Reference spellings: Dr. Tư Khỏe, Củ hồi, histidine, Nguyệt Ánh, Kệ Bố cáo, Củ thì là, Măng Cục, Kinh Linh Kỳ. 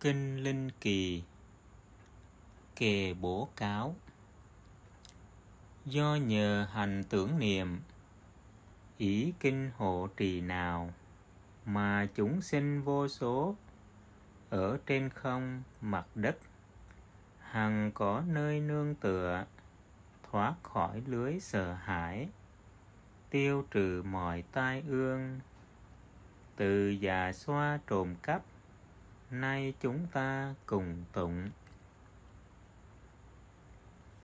Kinh Linh Kỳ, Kệ Bố cáo. Do nhờ hành tưởng niệm, ý kinh hộ trì nào, mà chúng sinh vô số, ở trên không mặt đất, hằng có nơi nương tựa, thoát khỏi lưới sợ hãi, tiêu trừ mọi tai ương. Từ già xoa trộm cắp, nay chúng ta cùng tụng.